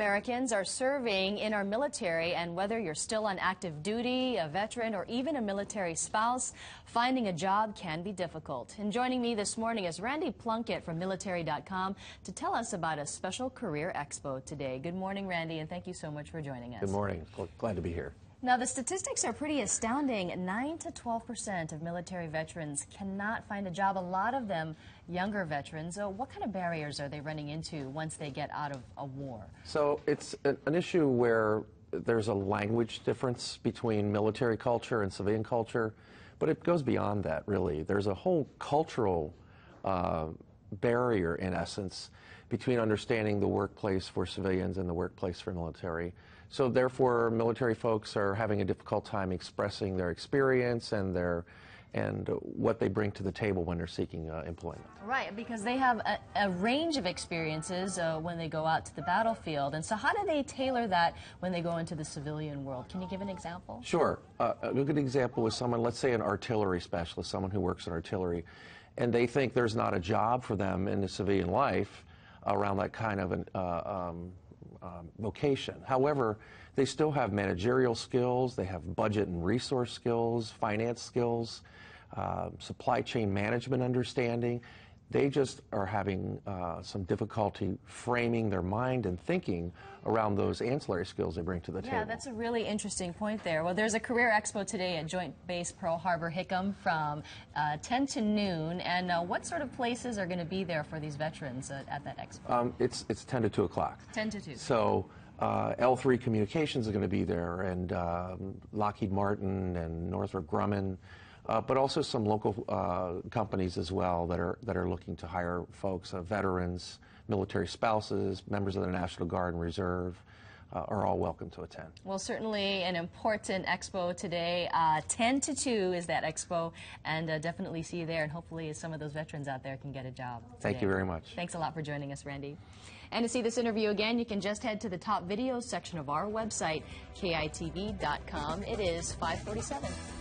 Americans are serving in our military, and whether you're still on active duty, a veteran, or even a military spouse, finding a job can be difficult. And joining me this morning is Randy Plunkett from military.com to tell us about a special career expo today. Good morning, Randy, and thank you so much for joining us. Good morning. Glad to be here. Now, the statistics are pretty astounding. 9 to 12% of military veterans cannot find a job, a lot of them younger veterans. So what kind of barriers are they running into once they get out of a war? So it's an issue where there's a language difference between military culture and civilian culture, but it goes beyond that, really. There's a whole cultural barrier, in essence, between understanding the workplace for civilians and the workplace for military. So therefore, military folks are having a difficult time expressing their experience and what they bring to the table when they're seeking employment. Right, because they have a range of experiences when they go out to the battlefield. And so how do they tailor that when they go into the civilian world? Can you give an example? Sure. A good example is someone, let's say an artillery specialist, someone who works in artillery, and they think there's not a job for them in the civilian life around that kind of an vocation. However, they still have managerial skills, they have budget and resource skills, finance skills, supply chain management understanding. They just are having some difficulty framing their mind and thinking around those ancillary skills they bring to the table. Yeah, that's a really interesting point there. Well, there's a career expo today at Joint Base Pearl Harbor Hickam from 10 to noon. And what sort of places are going to be there for these veterans at that expo? It's 10 to 2 o'clock. 10 to 2. So L3 Communications is going to be there, and Lockheed Martin and Northrop Grumman. But also some local companies as well that are looking to hire folks, veterans, military spouses, members of the National Guard and Reserve, are all welcome to attend. Well, certainly an important expo today. 10 to 2 is that expo, and definitely see you there, and hopefully some of those veterans out there can get a job today. Thank you very much. Thanks a lot for joining us, Randy. And to see this interview again, you can just head to the top videos section of our website, KITV.com. It is 5:47.